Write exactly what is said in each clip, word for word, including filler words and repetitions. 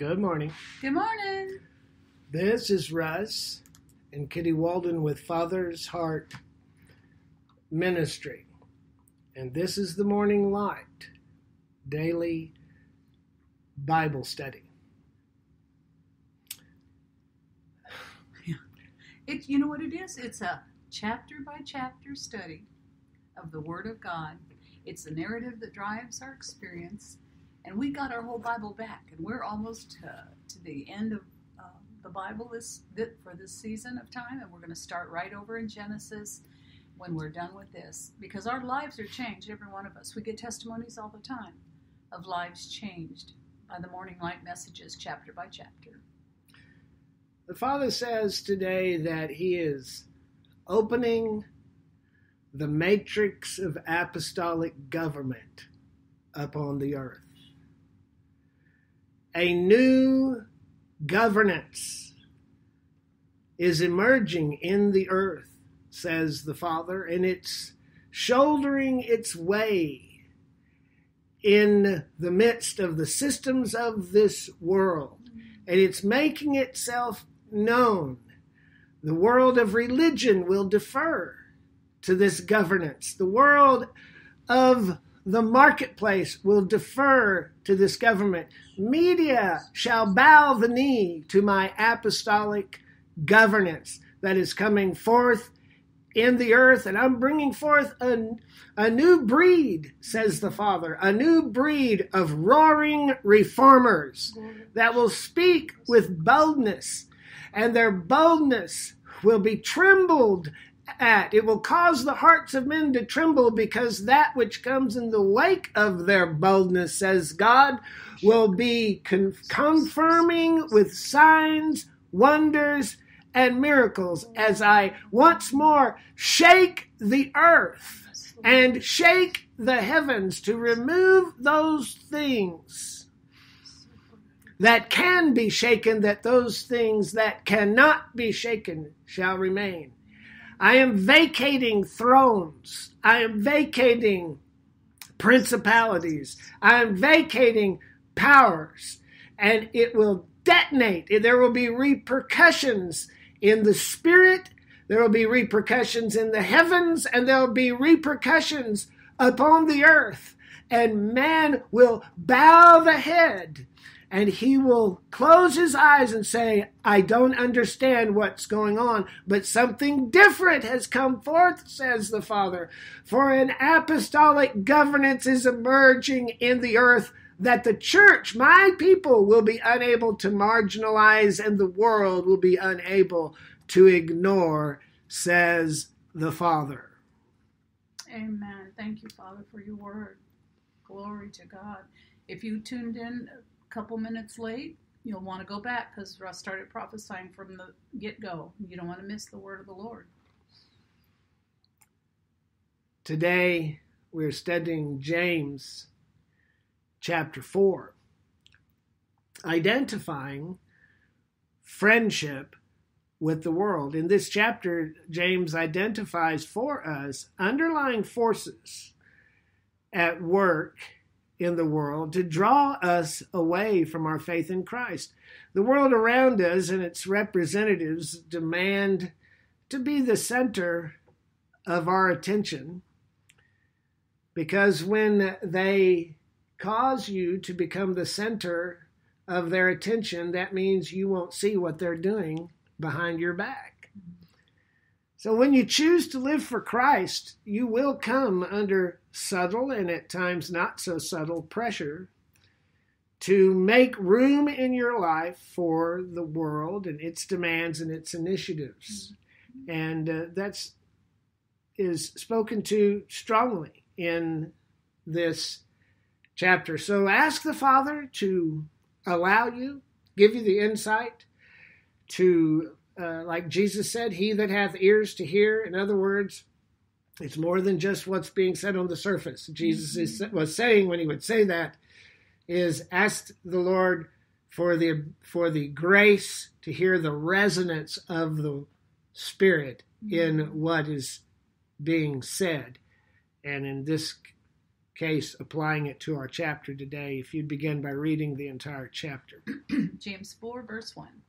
Good morning. Good morning. This is Russ and Kitty Walden with Father's Heart Ministry. And this is the Morning Light Daily Bible Study. It, you know what it is? It's a chapter-by-chapter study of the Word of God. It's the narrative that drives our experience. And we got our whole Bible back, and we're almost uh, to the end of uh, the Bible this, this, for this season of time, and we're going to start right over in Genesis when we're done with this, because our lives are changed, every one of us. We get testimonies all the time of lives changed by the Morning Light messages, chapter by chapter. The Father says today that he is opening the matrix of apostolic government upon the earth. A new governance is emerging in the earth, says the Father, and it's shouldering its way in the midst of the systems of this world. And it's making itself known. The world of religion will defer to this governance. The world of the marketplace will defer to this government. Media shall bow the knee to my apostolic governance that is coming forth in the earth. And I'm bringing forth a, a new breed, says the Father, a new breed of roaring reformers that will speak with boldness. And their boldness will be trembled at. It will cause the hearts of men to tremble, because that which comes in the wake of their boldness, says God, will be con confirming with signs, wonders, and miracles, as I once more shake the earth and shake the heavens to remove those things that can be shaken, that those things that cannot be shaken shall remain. I am vacating thrones. I am vacating principalities. I am vacating powers. And it will detonate. There will be repercussions in the spirit. There will be repercussions in the heavens. And there will be repercussions upon the earth. And man will bow the head. And he will close his eyes and say, I don't understand what's going on, but something different has come forth, says the Father. For an apostolic governance is emerging in the earth that the church, my people, will be unable to marginalize, and the world will be unable to ignore, says the Father. Amen. Thank you, Father, for your word. Glory to God. If you tuned in couple minutes late, you'll want to go back, because Russ started prophesying from the get-go. You don't want to miss the word of the Lord. Today, we're studying James chapter four, identifying friendship with the world. In this chapter, James identifies for us underlying forces at work in the world to draw us away from our faith in Christ. The world around us and its representatives demand to be the center of our attention, because when they cause you to become the center of their attention, that means you won't see what they're doing behind your back. So when you choose to live for Christ, you will come under subtle and at times not so subtle pressure to make room in your life for the world and its demands and its initiatives. Mm-hmm. And uh, that's is spoken to strongly in this chapter. So ask the Father to allow you, give you the insight to, uh, like Jesus said, he that hath ears to hear. In other words, it's more than just what's being said on the surface. Jesus is, was saying when he would say that, is ask the Lord for the, for the grace to hear the resonance of the Spirit in what is being said. And in this case, applying it to our chapter today, if you'd begin by reading the entire chapter. James four, verse one.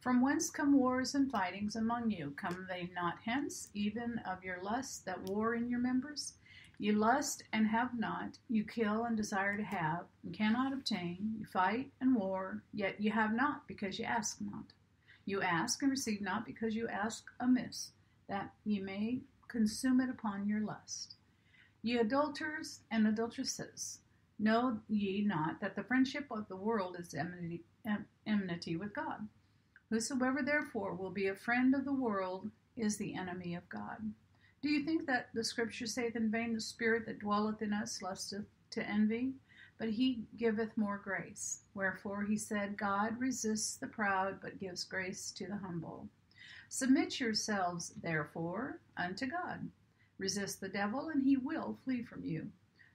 From whence come wars and fightings among you? Come they not hence, even of your lusts that war in your members? You lust and have not, you kill and desire to have, and cannot obtain, you fight and war, yet you have not, because you ask not. You ask and receive not, because you ask amiss, that ye may consume it upon your lust. Ye adulterers and adulteresses, know ye not that the friendship of the world is enmity, enmity with God? Whosoever therefore will be a friend of the world is the enemy of God. Do you think that the scripture saith in vain, the spirit that dwelleth in us lusteth to envy? But he giveth more grace. Wherefore he said, God resists the proud, but gives grace to the humble. Submit yourselves, therefore, unto God. Resist the devil, and he will flee from you.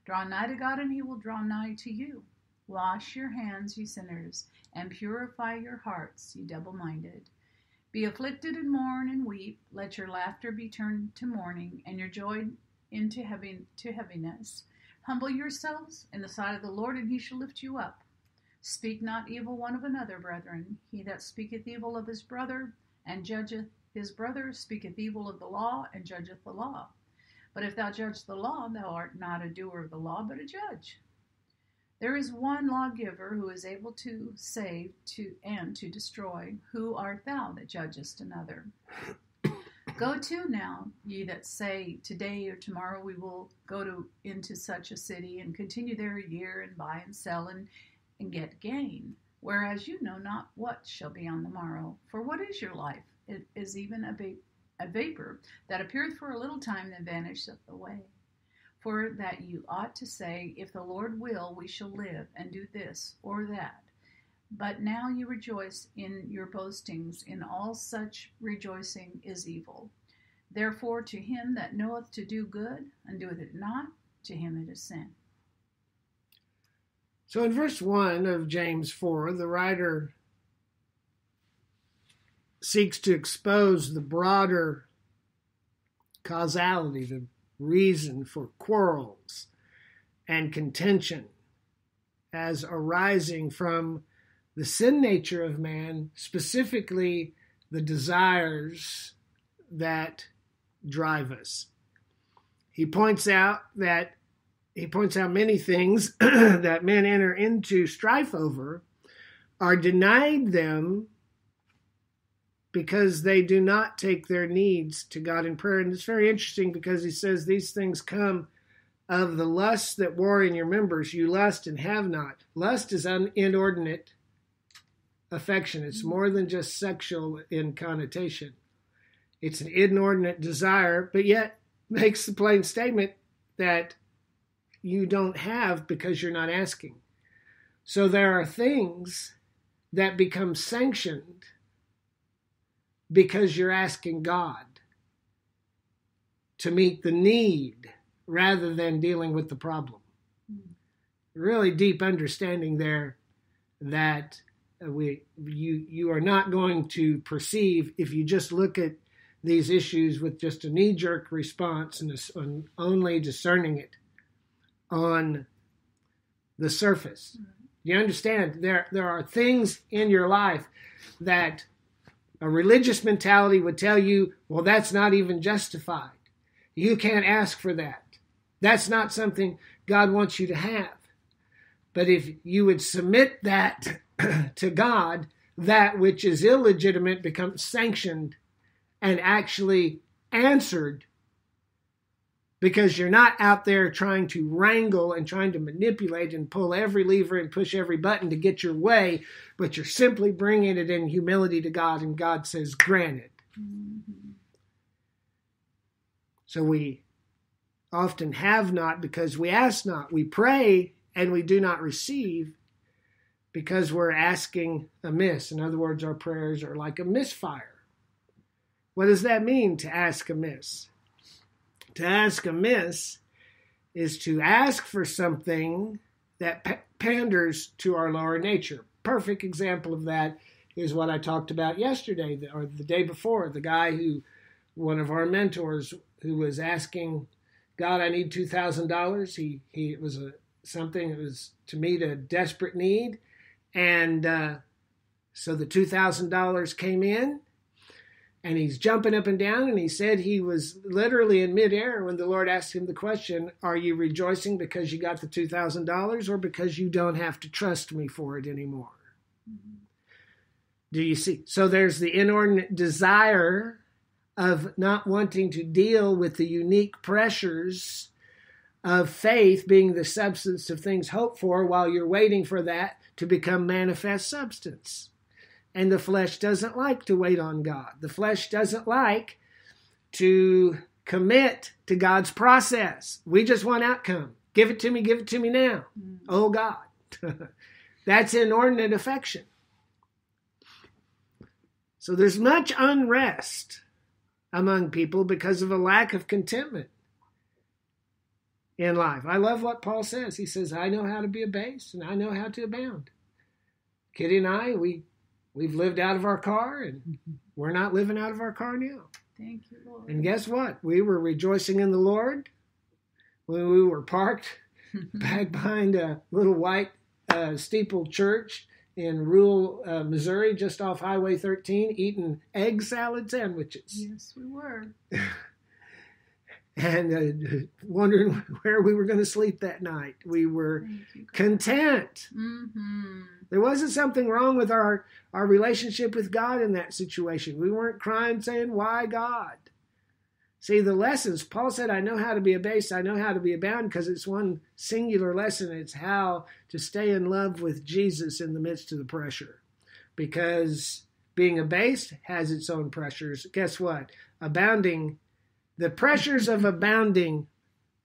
Draw nigh to God, and he will draw nigh to you. Wash your hands, ye sinners, and purify your hearts, ye double-minded. Be afflicted and mourn and weep. Let your laughter be turned to mourning, and your joy into heavy, to heaviness. Humble yourselves in the sight of the Lord, and he shall lift you up. Speak not evil one of another, brethren. He that speaketh evil of his brother, and judgeth his brother, speaketh evil of the law, and judgeth the law. But if thou judge the law, thou art not a doer of the law, but a judge. There is one lawgiver who is able to save to and to destroy. Who art thou that judgest another? Go to now, ye that say, today or tomorrow we will go to into such a city, and continue there a year, and buy and sell, and, and get gain. Whereas you know not what shall be on the morrow. For what is your life? It is even a, va a vapor that appeareth for a little time, then vanisheth away. For that you ought to say, if the Lord will, we shall live, and do this or that. But now you rejoice in your boastings, in all such rejoicing is evil. Therefore to him that knoweth to do good, and doeth it not, to him it is sin. So in verse one of James four, the writer seeks to expose the broader causality, the reason for quarrels and contention as arising from the sin nature of man, specifically the desires that drive us. He points out that he points out many things that men enter into strife over are denied them because they do not take their needs to God in prayer. And it's very interesting because he says these things come of the lusts that war in your members. You lust and have not. Lust is an inordinate affection. It's more than just sexual in connotation. It's an inordinate desire, but yet makes the plain statement that you don't have because you're not asking. So there are things that become sanctioned because you're asking God to meet the need rather than dealing with the problem. Really deep understanding there that We, you, you are not going to perceive if you just look at these issues with just a knee-jerk response and, and only discerning it on the surface. You understand there, there are things in your life that a religious mentality would tell you, well, that's not even justified. You can't ask for that. That's not something God wants you to have. But if you would submit that to God, that which is illegitimate becomes sanctioned and actually answered because you're not out there trying to wrangle and trying to manipulate and pull every lever and push every button to get your way, but you're simply bringing it in humility to God, and God says, granted. Mm-hmm. So we often have not because we ask not. We pray and we do not receive because we're asking amiss. In other words, our prayers are like a misfire. What does that mean, to ask amiss? To ask amiss is to ask for something that panders to our lower nature. Perfect example of that is what I talked about yesterday, or the day before, the guy who, one of our mentors, who was asking God, I need two thousand dollars. He, he, it was a, something that was, to meet a desperate need. And uh, so the two thousand dollars came in, and he's jumping up and down, and he said he was literally in midair when the Lord asked him the question, are you rejoicing because you got the two thousand dollars or because you don't have to trust me for it anymore? Mm-hmm. Do you see? So there's the inordinate desire of not wanting to deal with the unique pressures of faith being the substance of things hoped for while you're waiting for that to become manifest substance. And the flesh doesn't like to wait on God. The flesh doesn't like to commit to God's process. We just want outcome. Give it to me, give it to me now. Mm. Oh, God. That's inordinate affection. So there's much unrest among people because of a lack of contentment in life. I love what Paul says. He says, I know how to be abased and I know how to abound. Kitty and I, we, we've lived out of our car, and we're not living out of our car now. Thank you, Lord. And guess what? We were rejoicing in the Lord when we were parked back behind a little white uh, steeple church in rural uh, Missouri, just off Highway thirteen, eating egg salad sandwiches. Yes, we were. And uh, wondering where we were going to sleep that night. We were content. Mm-hmm. There wasn't something wrong with our, our relationship with God in that situation. We weren't crying, saying, why God? See, the lessons, Paul said, I know how to be abased, I know how to be abound, because it's one singular lesson. It's how to stay in love with Jesus in the midst of the pressure. Because being abased has its own pressures. Guess what? Abounding, the pressures of abounding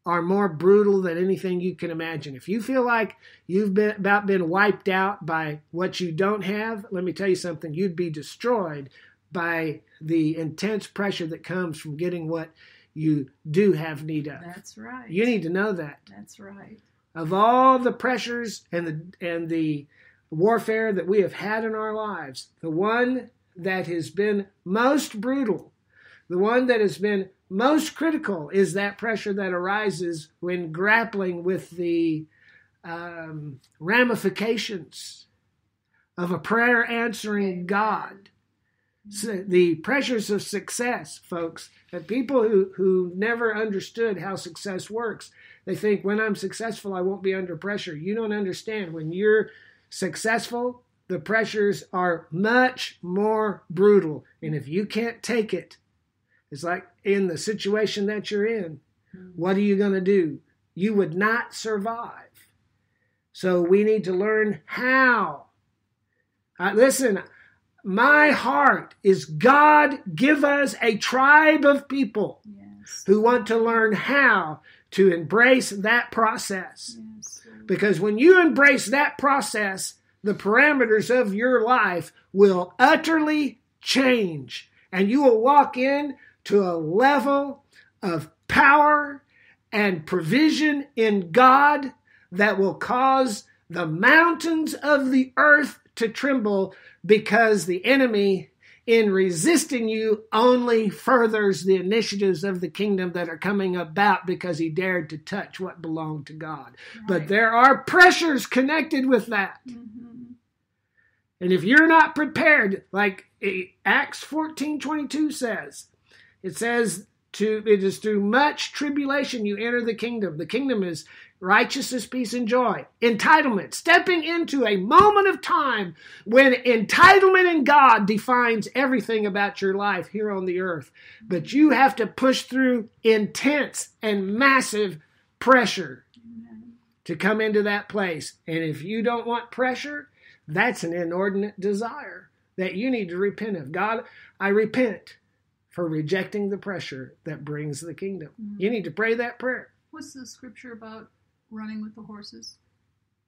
are more brutal than anything you can imagine. If you feel like you've been about been wiped out by what you don't have, let me tell you something, you'd be destroyed by the intense pressure that comes from getting what you do have need of. That's right. You need to know that. That's right. Of all the pressures and the, and the warfare that we have had in our lives, the one that has been most brutal, the one that has been most critical is that pressure that arises when grappling with the um, ramifications of a prayer-answering God. So the pressures of success, folks, that people who, who never understood how success works, they think, when I'm successful, I won't be under pressure. You don't understand. When you're successful, the pressures are much more brutal. And if you can't take it, it's like in the situation that you're in, what are you going to do? You would not survive. So we need to learn how. Uh, listen, my heart is God give us a tribe of people yes. who want to learn how to embrace that process. Yes. Because when you embrace that process, the parameters of your life will utterly change. And you will walk in to a level of power and provision in God that will cause the mountains of the earth to tremble, because the enemy, in resisting you, only furthers the initiatives of the kingdom that are coming about because he dared to touch what belonged to God. Right. But there are pressures connected with that. Mm-hmm. And if you're not prepared, like Acts fourteen twenty-two says, It says, to, it is through much tribulation you enter the kingdom. The kingdom is righteousness, peace, and joy. Entitlement. Stepping into a moment of time when entitlement in God defines everything about your life here on the earth. But you have to push through intense and massive pressure to come into that place. And if you don't want pressure, that's an inordinate desire that you need to repent of. God, I repent for rejecting the pressure that brings the kingdom. Mm-hmm. You need to pray that prayer. What's the scripture about running with the horses?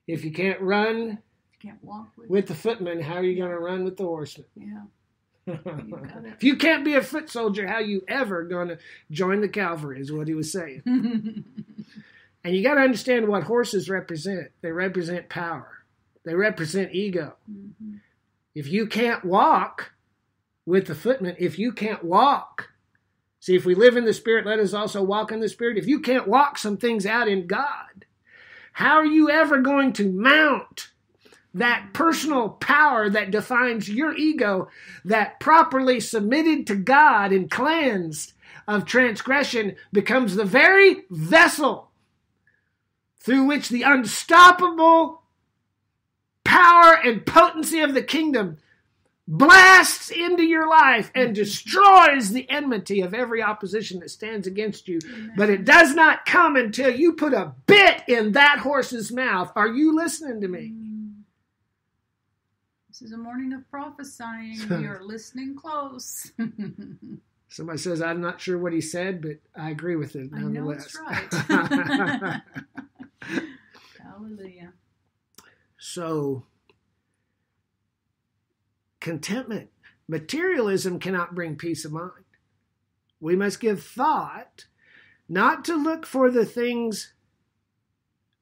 If you can't run if you can't walk with, with the footman, how are you going to run with the horseman? Yeah. You got it. If you can't be a foot soldier, how are you ever going to join the cavalry, is what he was saying. And you got to understand what horses represent. They represent power. They represent ego. Mm-hmm. If you can't walk with the footman, if you can't walk See, if we live in the Spirit, let us also walk in the Spirit. If you can't walk some things out in God, how are you ever going to mount that personal power that defines your ego, that properly submitted to God and cleansed of transgression becomes the very vessel through which the unstoppable power and potency of the kingdom blasts into your life and destroys the enmity of every opposition that stands against you. Amen. But it does not come until you put a bit in that horse's mouth. Are you listening to me? This is a morning of prophesying. You're listening close. Somebody says, I'm not sure what he said, but I agree with it nonetheless. I know it's right. Hallelujah. So, contentment. Materialism cannot bring peace of mind. We must give thought not to look for the things,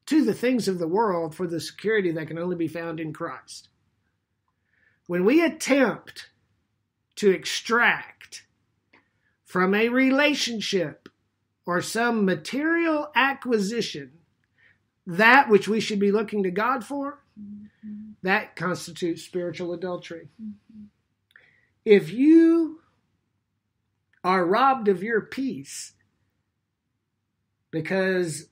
to the things of the world for the security that can only be found in Christ. When we attempt to extract from a relationship or some material acquisition that which we should be looking to God for, mm-hmm. that constitutes spiritual adultery. Mm-hmm. If you are robbed of your peace because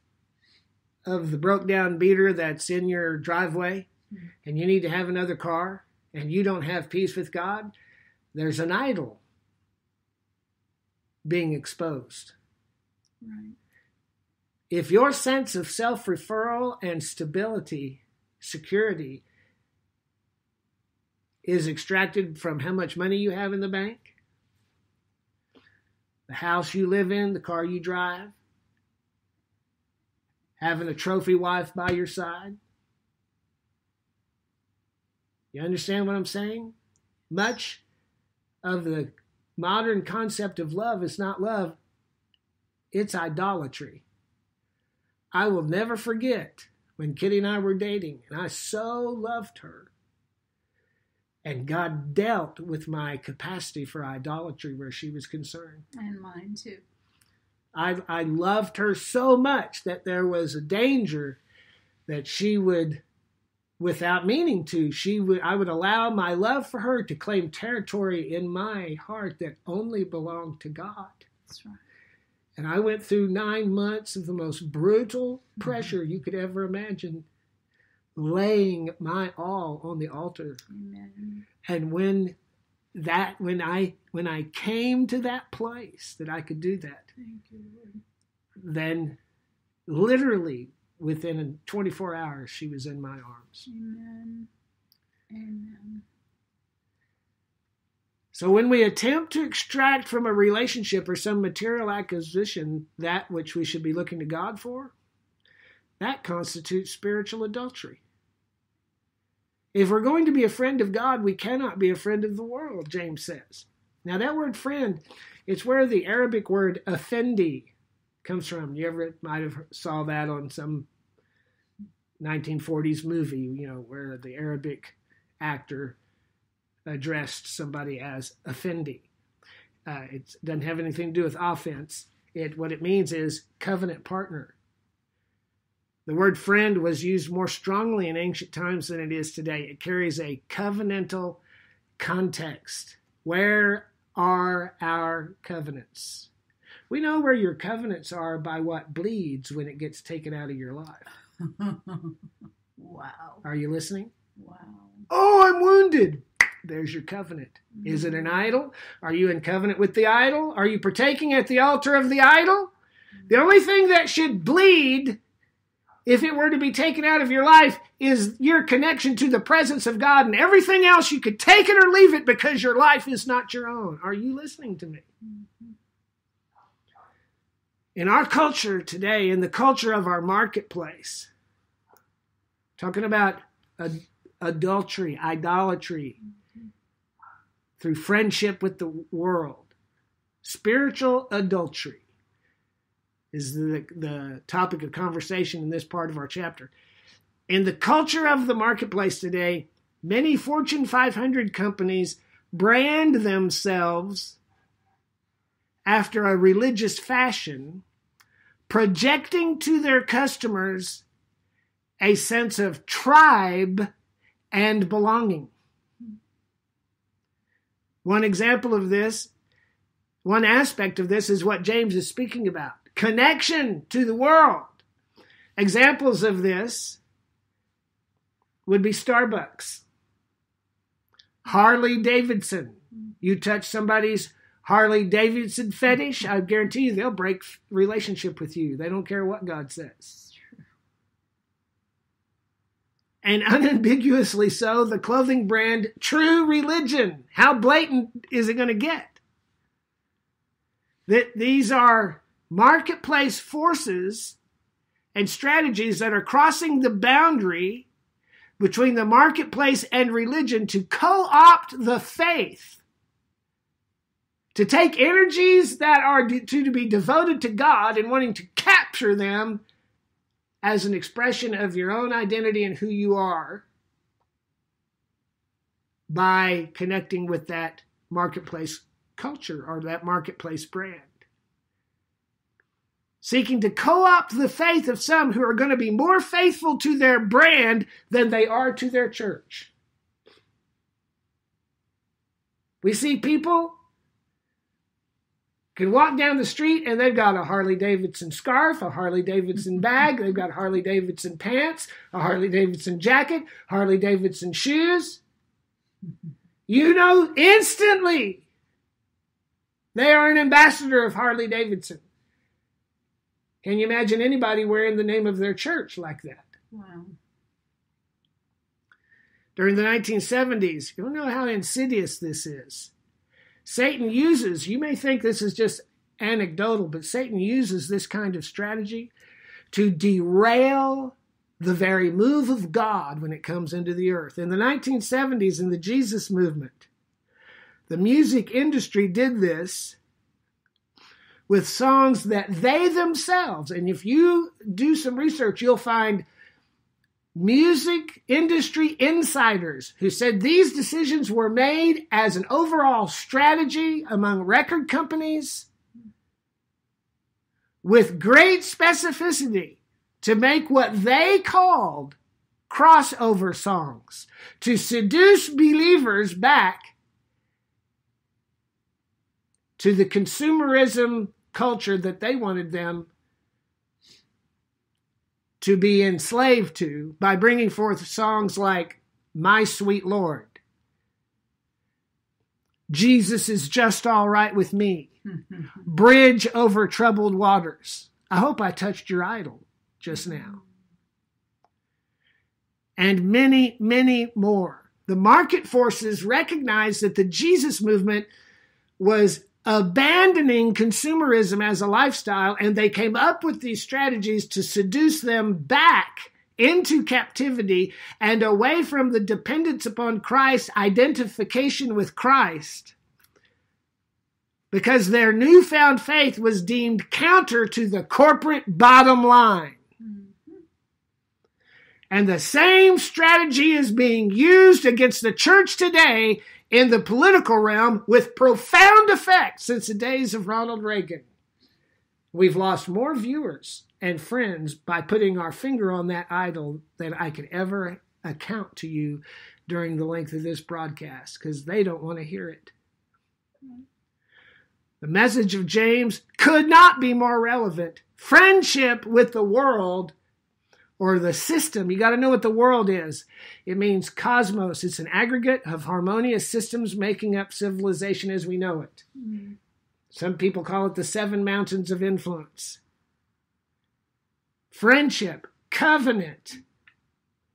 of the broke down beater that's in your driveway, mm-hmm. and you need to have another car, and you don't have peace with God, there's an idol being exposed. Right. If your sense of self-referral and stability, security, is extracted from how much money you have in the bank, the house you live in, the car you drive, having a trophy wife by your side, you understand what I'm saying? Much of the modern concept of love is not love. It's idolatry. I will never forget when Kitty and I were dating, and I so loved her. And God dealt with my capacity for idolatry where she was concerned. And mine too. I, I loved her so much that there was a danger that she would... Without meaning to, she would, I would allow my love for her to claim territory in my heart that only belonged to God. That's right. And I went through nine months of the most brutal pressure mm-hmm. you could ever imagine, laying my all on the altar. Amen. And when that, when I, when I came to that place that I could do that, thank you, Lord. Then literally, within twenty-four hours, she was in my arms. Amen. Amen. So when we attempt to extract from a relationship or some material acquisition that which we should be looking to God for, that constitutes spiritual adultery. If we're going to be a friend of God, we cannot be a friend of the world, James says. Now that word friend, it's where the Arabic word offendi comes from. You ever might have saw that on some nineteen forties movie, you know, where the Arabic actor addressed somebody as offendi. Uh, it doesn't have anything to do with offense. It what it means is covenant partner. The word friend was used more strongly in ancient times than it is today. It carries a covenantal context. Where are our covenants? We know where your covenants are by what bleeds when it gets taken out of your life. Wow. Are you listening? Wow. Oh, I'm wounded. There's your covenant. Mm-hmm. Is it an idol? Are you in covenant with the idol? Are you partaking at the altar of the idol? Mm-hmm. The only thing that should bleed, if it were to be taken out of your life, is your connection to the presence of God, and everything else you could take it or leave it because your life is not your own. Are you listening to me? Mm-hmm. In our culture today, in the culture of our marketplace, talking about ad- adultery, idolatry, mm-hmm. through friendship with the world, spiritual adultery is the, the topic of conversation in this part of our chapter. In the culture of the marketplace today, many Fortune five hundred companies brand themselves after a religious fashion, projecting to their customers a sense of tribe and belonging. One example of this, one aspect of this is what James is speaking about. Connection to the world. Examples of this would be Starbucks, Harley Davidson. You touch somebody's Harley Davidson fetish, I guarantee you they'll break relationship with you. They don't care what God says. And unambiguously so, the clothing brand True Religion. How blatant is it going to get? That these are marketplace forces and strategies that are crossing the boundary between the marketplace and religion to co-opt the faith, to take energies that are to, to be devoted to God and wanting to capture them as an expression of your own identity and who you are by connecting with that marketplace culture or that marketplace brand. Seeking to co-opt the faith of some who are going to be more faithful to their brand than they are to their church. We see people can walk down the street and they've got a Harley Davidson scarf, a Harley Davidson bag, they've got Harley Davidson pants, a Harley Davidson jacket, Harley Davidson shoes. You know instantly they are an ambassador of Harley Davidson. Can you imagine anybody wearing the name of their church like that? Wow. During the nineteen seventies, you don't know how insidious this is. Satan uses, you may think this is just anecdotal, but Satan uses this kind of strategy to derail the very move of God when it comes into the earth. In the nineteen seventies, in the Jesus movement, the music industry did this with songs that they themselves, and if you do some research, you'll find music industry insiders who said these decisions were made as an overall strategy among record companies with great specificity to make what they called crossover songs, to seduce believers back to the consumerism culture that they wanted them to be enslaved to by bringing forth songs like My Sweet Lord, Jesus Is Just All Right With Me, Bridge Over Troubled Waters. I hope I touched your idol just now. And many, many more. The market forces recognized that the Jesus movement was abandoning consumerism as a lifestyle, and they came up with these strategies to seduce them back into captivity and away from the dependence upon Christ, identification with Christ, because their newfound faith was deemed counter to the corporate bottom line. And the same strategy is being used against the church today in the political realm with profound effect since the days of Ronald Reagan. We've lost more viewers and friends by putting our finger on that idol than I could ever account to you during the length of this broadcast, because they don't want to hear it. The message of James could not be more relevant. Friendship with the world or the system. You got to know what the world is. It means cosmos. It's an aggregate of harmonious systems making up civilization as we know it. Mm-hmm. Some people call it the seven mountains of influence. Friendship, covenant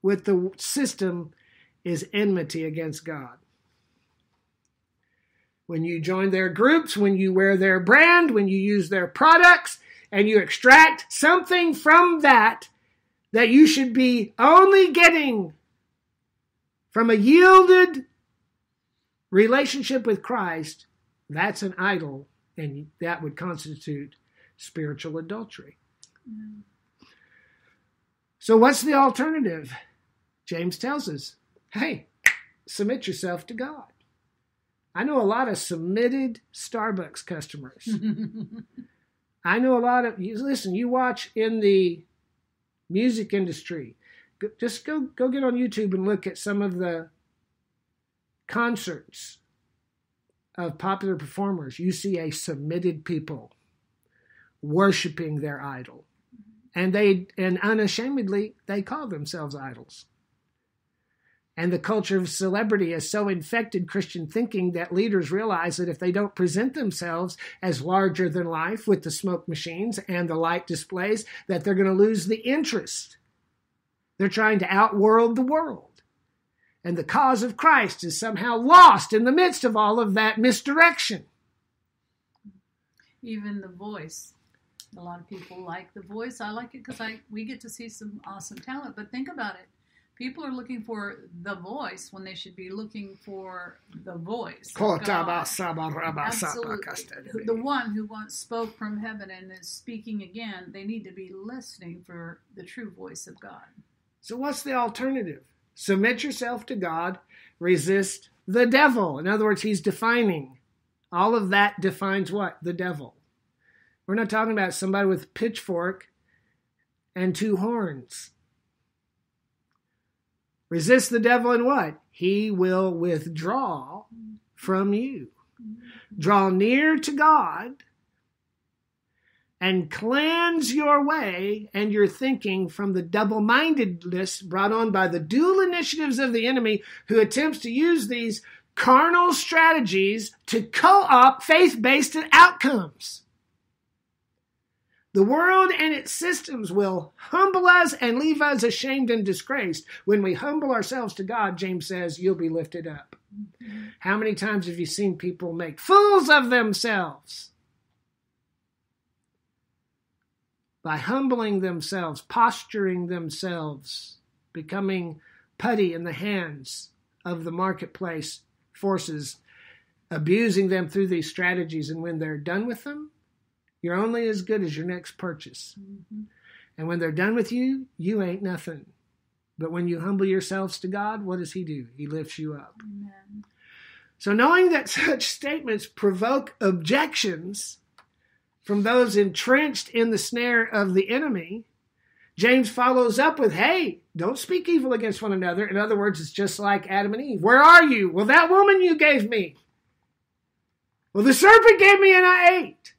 with the system is enmity against God. When you join their groups, when you wear their brand, when you use their products, and you extract something from that, that you should be only getting from a yielded relationship with Christ, that's an idol, and that would constitute spiritual adultery. Mm. So what's the alternative? James tells us, hey, submit yourself to God. I know a lot of submitted Starbucks customers. I know a lot of, you, listen, you watch in the music industry. Go, just go, go get on YouTube and look at some of the concerts of popular performers. You see a submitted people worshiping their idol. And they, and unashamedly, they call themselves idols. And the culture of celebrity has so infected Christian thinking that leaders realize that if they don't present themselves as larger than life with the smoke machines and the light displays, that they're going to lose the interest. They're trying to outworld the world. And the cause of Christ is somehow lost in the midst of all of that misdirection. Even the voice. A lot of people like the voice. I like it because I we get to see some awesome talent. But think about it. People are looking for the voice when they should be looking for the voice. Absolutely. The one who once spoke from heaven and is speaking again, they need to be listening for the true voice of God. So what's the alternative? Submit yourself to God. Resist the devil. In other words, he's defining. All of that defines what? The devil. We're not talking about somebody with a pitchfork and two horns. Resist the devil and what? He will withdraw from you. Draw near to God and cleanse your way and your thinking from the double-mindedness brought on by the dual initiatives of the enemy, who attempts to use these carnal strategies to co-opt faith-based outcomes. The world and its systems will humble us and leave us ashamed and disgraced. When we humble ourselves to God, James says, you'll be lifted up. Mm-hmm. How many times have you seen people make fools of themselves? By humbling themselves, posturing themselves, becoming putty in the hands of the marketplace forces, abusing them through these strategies. And when they're done with them, you're only as good as your next purchase. Mm-hmm. And when they're done with you, you ain't nothing. But when you humble yourselves to God, what does he do? He lifts you up. Amen. So knowing that such statements provoke objections from those entrenched in the snare of the enemy, James follows up with, hey, don't speak evil against one another. In other words, it's just like Adam and Eve. Where are you? Well, that woman you gave me. Well, the serpent gave me and I ate.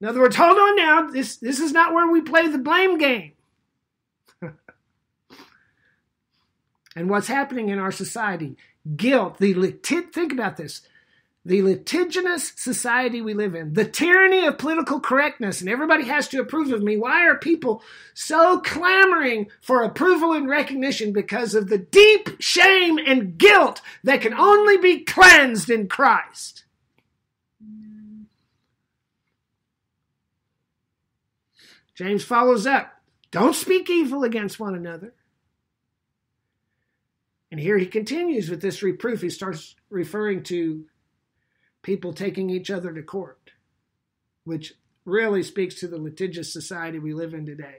In other words, hold on now, this, this is not where we play the blame game. And what's happening in our society, guilt, the litig- think about this, the litigious society we live in, the tyranny of political correctness, and everybody has to approve of me. Why are people so clamoring for approval and recognition? Because of the deep shame and guilt that can only be cleansed in Christ. James follows up, don't speak evil against one another. And here he continues with this reproof. He starts referring to people taking each other to court, which really speaks to the litigious society we live in today.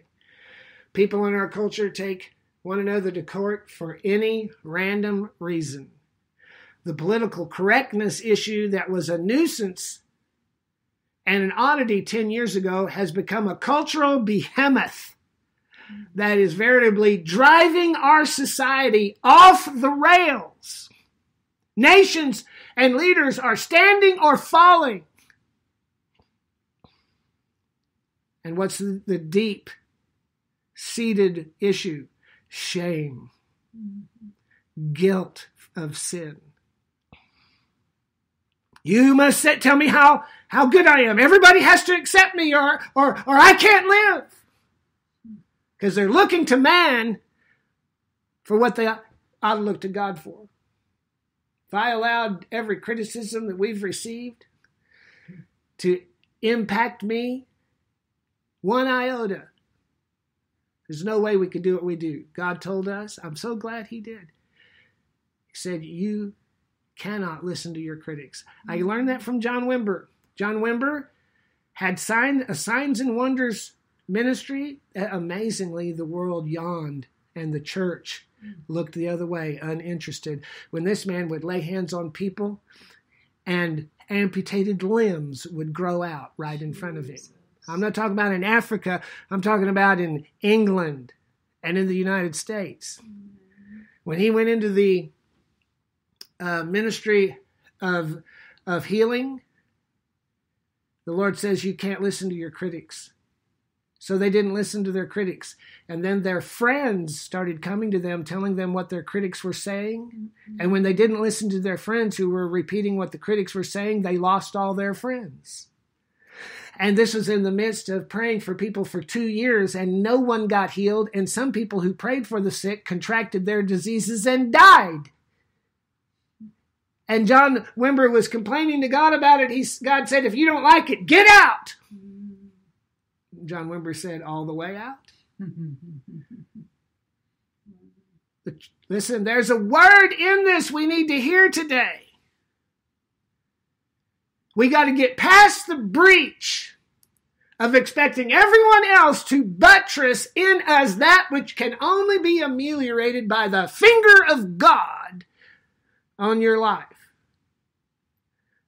People in our culture take one another to court for any random reason. The political correctness issue that was a nuisance and an oddity ten years ago has become a cultural behemoth that is veritably driving our society off the rails. Nations and leaders are standing or falling. And what's the deep-seated issue? Shame. Guilt of sin. You must sit, tell me how, how good I am. Everybody has to accept me or, or, or I can't live. Because they're looking to man for what they ought to look to God for. If I allowed every criticism that we've received to impact me one iota, there's no way we could do what we do. God told us. I'm so glad he did. He said, you cannot listen to your critics. I learned that from John Wimber. John Wimber had signed a Signs and Wonders ministry. Amazingly, the world yawned and the church looked the other way, uninterested. When this man would lay hands on people and amputated limbs would grow out right in front of it. I'm not talking about in Africa. I'm talking about in England and in the United States. When he went into the uh, ministry of, of healing, the Lord says you can't listen to your critics. So they didn't listen to their critics. And then their friends started coming to them, telling them what their critics were saying. And when they didn't listen to their friends who were repeating what the critics were saying, they lost all their friends. And this was in the midst of praying for people for two years, and no one got healed. And some people who prayed for the sick contracted their diseases and died. And John Wimber was complaining to God about it. He, God said, if you don't like it, get out. John Wimber said, all the way out. Listen, there's a word in this we need to hear today. We got to get past the breach of expecting everyone else to buttress in us that which can only be ameliorated by the finger of God on your life.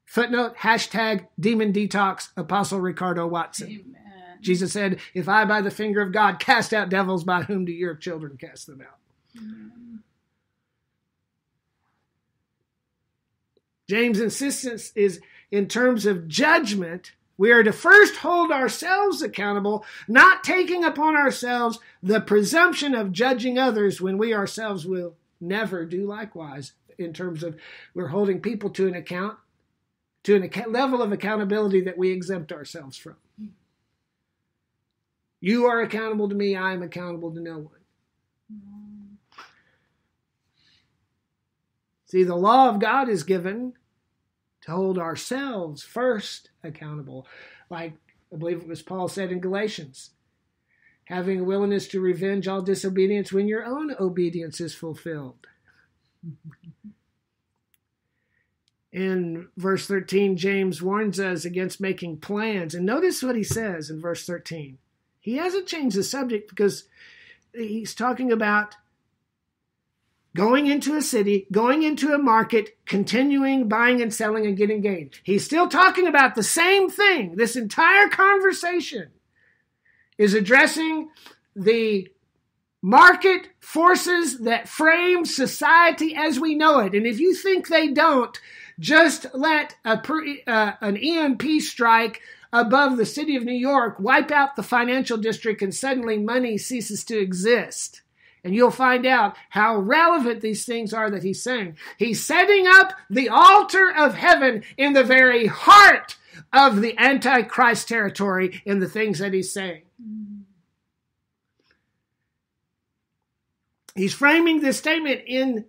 Footnote, hashtag, demon detox, Apostle Ricardo Watson. Amen. Jesus said, if I by the finger of God cast out devils, by whom do your children cast them out? Mm-hmm. James' insistence is, in terms of judgment, we are to first hold ourselves accountable, not taking upon ourselves the presumption of judging others when we ourselves will never do likewise. In terms of we're holding people to an account, to an account, level of accountability that we exempt ourselves from. You are accountable to me. I am accountable to no one. See, the law of God is given to hold ourselves first accountable. Like, I believe it was Paul said in Galatians, having a willingness to revenge all disobedience when your own obedience is fulfilled. In verse thirteen, James warns us against making plans. And notice what he says in verse thirteen. He hasn't changed the subject because he's talking about going into a city, going into a market, continuing buying and selling and getting gain. He's still talking about the same thing. This entire conversation is addressing the market forces that frame society as we know it. And if you think they don't, just let a pre, uh, an E M P strike above the city of New York wipe out the financial district, and suddenly money ceases to exist. And you'll find out how relevant these things are that he's saying. He's setting up the altar of heaven in the very heart of the Antichrist territory in the things that he's saying. He's framing this statement in,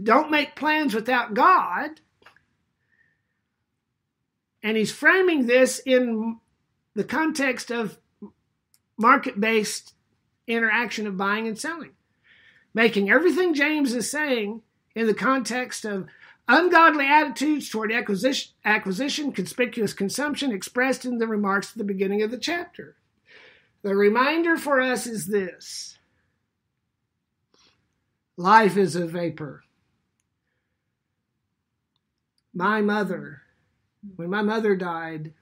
don't make plans without God. And he's framing this in the context of market-based interaction of buying and selling. Making everything James is saying in the context of ungodly attitudes toward acquisition, acquisition, conspicuous consumption expressed in the remarks at the beginning of the chapter. The reminder for us is this. Life is a vapor. My mother, when my mother died,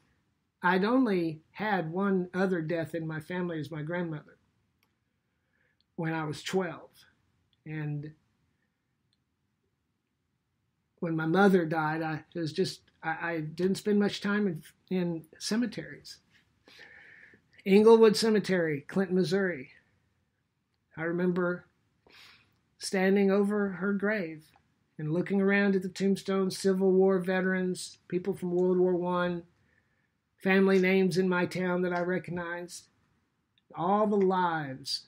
I'd only had one other death in my family as my grandmother when I was twelve. And when my mother died, I it was just, I, I didn't spend much time in, in cemeteries. Englewood Cemetery, Clinton, Missouri. I remember standing over her grave and looking around at the tombstones, Civil War veterans, people from World War One, family names in my town that I recognized, all the lives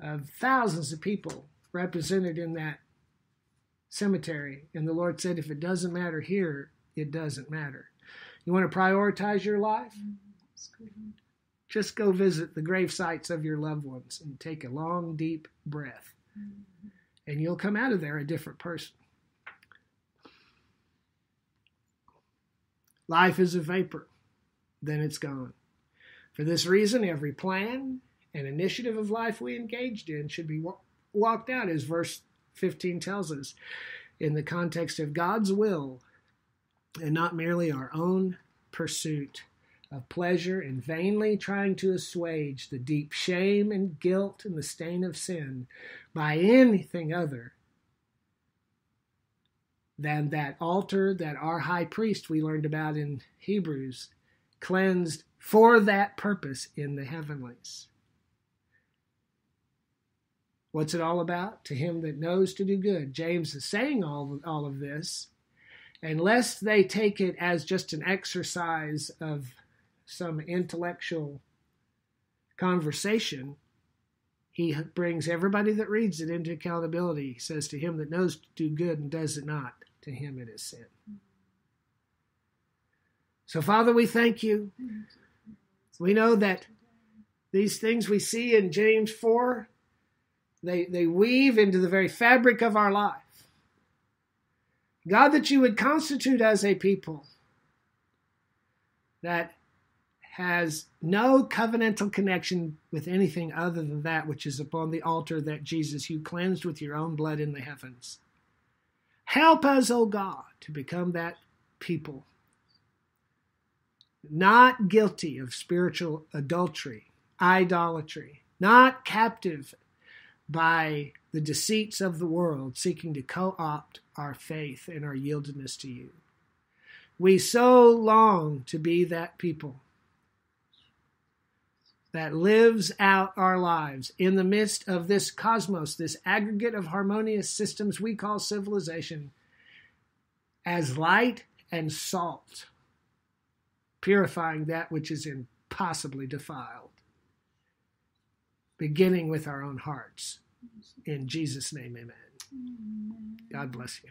of thousands of people represented in that cemetery. And the Lord said, if it doesn't matter here, it doesn't matter. You want to prioritize your life? Just go visit the grave sites of your loved ones and take a long, deep breath. And you'll come out of there a different person. Life is a vapor. Then it's gone. For this reason, every plan and initiative of life we engaged in should be walked out, as verse fifteen tells us, in the context of God's will and not merely our own pursuit of pleasure and vainly trying to assuage the deep shame and guilt and the stain of sin by anything other than that altar that our high priest we learned about in Hebrews cleansed for that purpose in the heavenlies. What's it all about? To him that knows to do good. James is saying all, all of this, unless they take it as just an exercise of some intellectual conversation, he brings everybody that reads it into accountability. He says, to him that knows to do good and does it not, to him it is sin. So, Father, we thank you. We know that these things we see in James four, they, they weave into the very fabric of our life. God, that you would constitute us a people that has no covenantal connection with anything other than that which is upon the altar that Jesus, you cleansed with your own blood in the heavens. Help us, O God, to become that people, not guilty of spiritual adultery, idolatry, not captive by the deceits of the world, seeking to co-opt our faith and our yieldedness to you. We so long to be that people that lives out our lives in the midst of this cosmos, this aggregate of harmonious systems we call civilization, as light and salt, purifying that which is impossibly defiled, beginning with our own hearts. In Jesus' name, amen. God bless you.